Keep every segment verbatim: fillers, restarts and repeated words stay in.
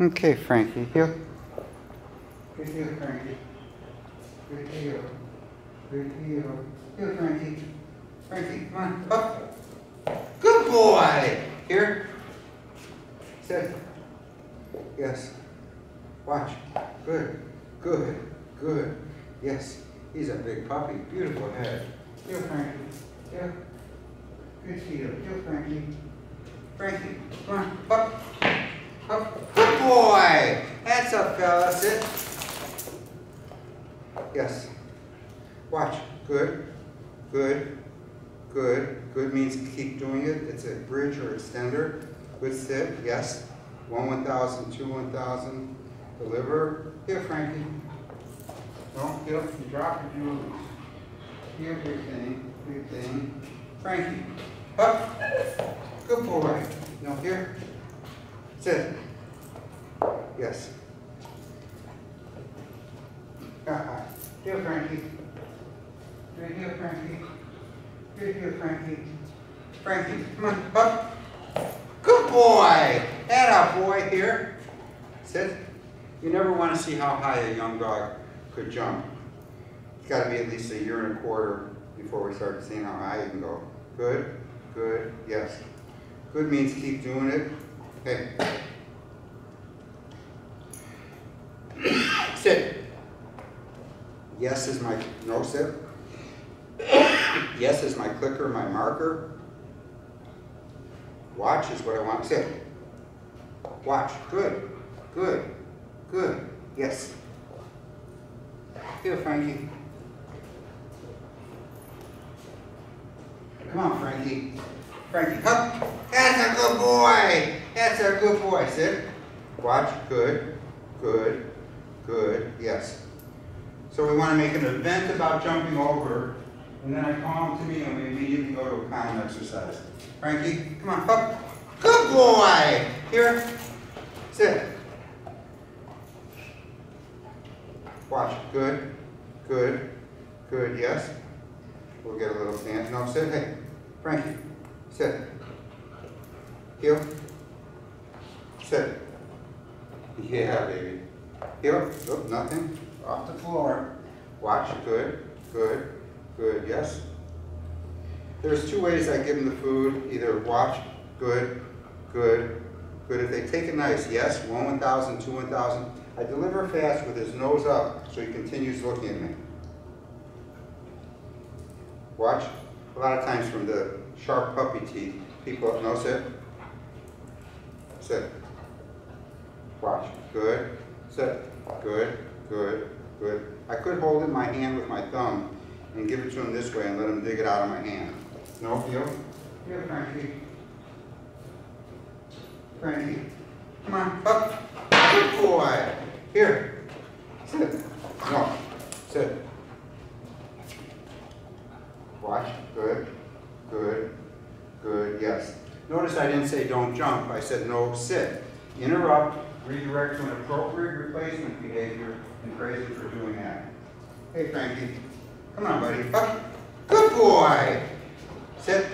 Okay, Frankie, here. Good heel, Frankie. Good heel. Good heel. Here, Frankie. Frankie, come on, up. Good boy! Here. Sit. Yes. Watch. Good. Good. Good. Yes. He's a big puppy. Beautiful head. Here, Frankie. Here. Good heel. Here, Frankie. Frankie, come on, up. Up. Good boy! That's up, fella. Sit. Yes. Watch. Good. Good. Good. Good means keep doing it. It's a bridge or extender. Good sit. Yes. One one thousand, two one thousand. Deliver. Here, Frankie. Don't get up and drop if you lose. Here, big thing. Big thing. Frankie. Up. Good boy. No, here. Sit. Yes. Uh-huh. Here, Frankie. Right here, Frankie. Right here, Frankie. Frankie, come on, up. Good boy! Atta boy, here. Sit. You never want to see how high a young dog could jump. It's got to be at least a year and a quarter before we start seeing how high you can go. Good, good, yes. Good means keep doing it. Okay. Sit. Yes is my no sit. Yes is my clicker, my marker. Watch is what I want. Sit. Watch. Good. Good. Good. Yes. Here, Frankie. Come on, Frankie. Frankie, up. That's a good boy. That's a good boy. Sit. Watch. Good. Good. Good. Yes. So we want to make an event about jumping over, and then I call him to me, and we immediately go to a calm exercise. Frankie, come on, up. Good boy! Here, sit. Watch, good, good, good, yes. We'll get a little stance. No, sit, hey, Frankie, sit. Heel, sit. Yeah, baby. Heel, oh, nothing. Off the floor. Watch, good, good, good, yes. There's two ways I give them the food, either watch, good, good, good. If they take it nice, yes, one one thousand, two one thousand. I deliver fast with his nose up so he continues looking at me. Watch. A lot of times from the sharp puppy teeth, people, no sit, sit, watch, good, sit, good. Good, good. I could hold it in my hand with my thumb and give it to him this way and let him dig it out of my hand. No, feel? Here, Frankie. Frankie. Come on, up. Good boy. Here. Sit. No. Sit. Watch. Good. Good. Good. Yes. Notice I didn't say don't jump. I said no, sit. Interrupt. Redirect to an appropriate replacement behavior and praise him for doing that. Hey, Frankie. Come on, buddy. Up. Good boy. Sit.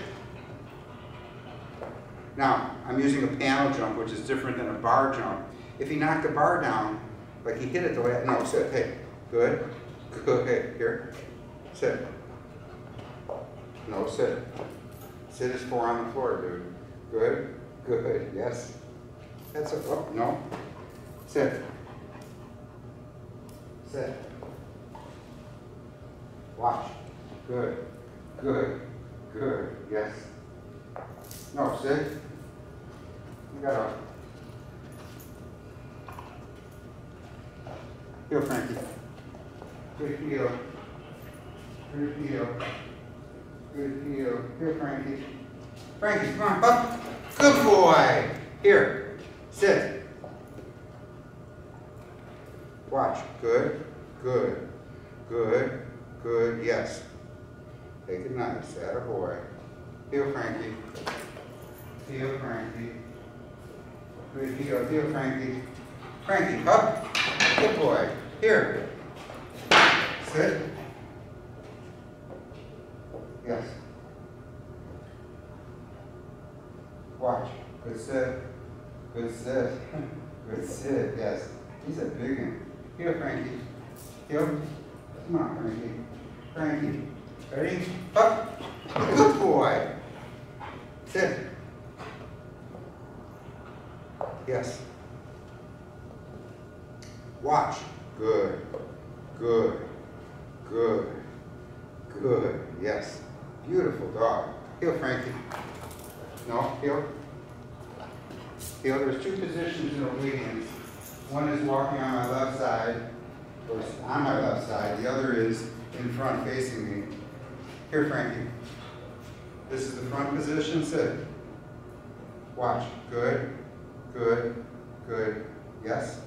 Now, I'm using a panel jump, which is different than a bar jump. If he knocked the bar down, like he hit it the way I, no, sit. Hey, good. Good. Hey, here. Sit. No, sit. Sit is four on the floor, dude. Good. Good. Yes. That's a, oh, no. Sit. Sit. Watch. Good. Good. Good. Yes. No, sit. You gotta. Heel, Frankie. Good heel. Good heel. Good heel. Here, Frankie. Frankie, come on, up. Good boy. Here. Sit. Watch. Good. Good. Good. Good. Yes. Take it nice. Attaboy. Heel, Frankie. Heel, Frankie. Good heel. Heel, Frankie. Frankie, up. Good boy. Here. Sit. Yes. Watch. Good sit. Good serve. Good serve, yes. He's a big one. Here, Frankie. Here. Come on, Frankie. Frankie. Ready? Up. Good boy. Sit. Yes. Watch. Good. Good. Good. Good. Yes. Beautiful dog. Heel, Frankie. No, heel. Heel. There's two positions in obedience. One is walking on my left side, or on my left side. The other is in front, facing me. Here, Frankie. This is the front position. Sit. Watch. Good. Good. Good. Yes.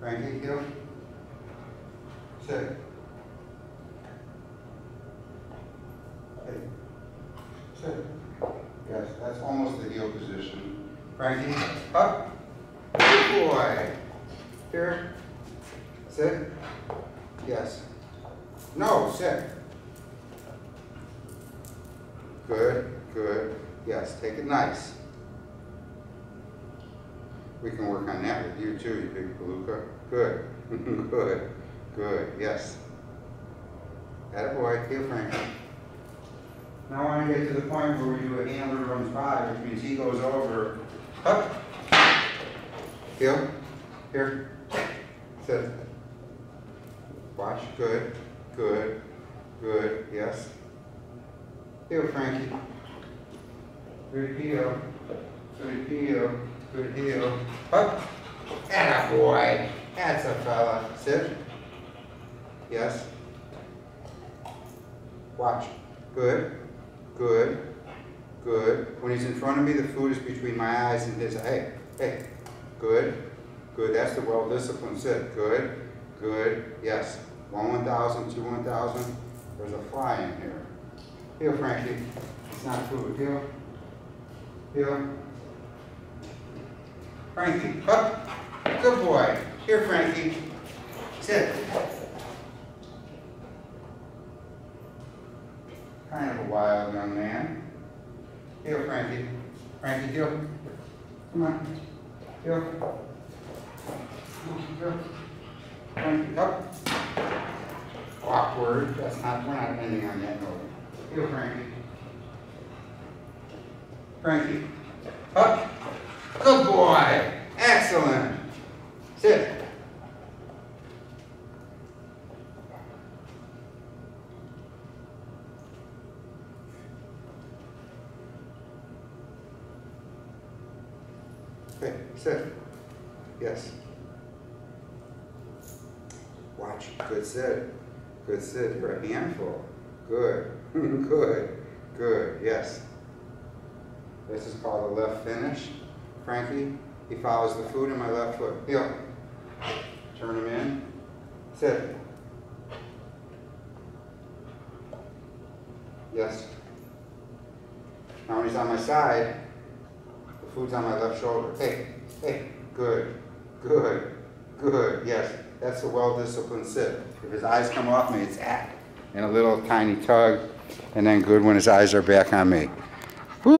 Frankie, heel. Sit. Hey. Sit. Yes, that's almost the heel position. Frankie, up. Good boy. Here. Sit. Yes. No, sit. Good, good. Yes, take it nice. We can work on that with you too, you big palooka. Good, good, good. Yes. Attaboy, heel, Frankie. Now I want to get to the point where we do a handler runs by, which means he goes over. Up. Heel. Here. Sit. Watch. Good. Good. Good. Yes. Heel, Frankie. Good heel. Good heel. Good heel. Up. Attaboy. That's a fella. Sit. Yes. Watch. Good. Good, good. When he's in front of me, the food is between my eyes and his. Hey, hey, good, good. That's the well-disciplined sit. Good, good, yes. One one thousand, two one thousand. There's a fly in here. Heel, Frankie. It's not food. Heel, heel. Frankie, up. Good boy. Here, Frankie. Sit. Kind of a wild young man. Heel, Frankie. Frankie, heel. Come on. Heel. Heel. Frankie, up. Awkward. That's not, we're not ending on that note. Heel, Frankie. Frankie, up. Good boy. Excellent. Sit. Okay, sit. Yes. Watch. Good sit. Good sit. You're a handful. Good. Good. Good. Yes. This is called a left finish. Frankie, he follows the food in my left foot. Heel. Turn him in. Sit. Yes. Now when he's on my side, food's on my left shoulder. Hey, hey, good, good, good. Yes, that's a well-disciplined sit. If his eyes come off me, it's at, and a little tiny tug, and then good when his eyes are back on me.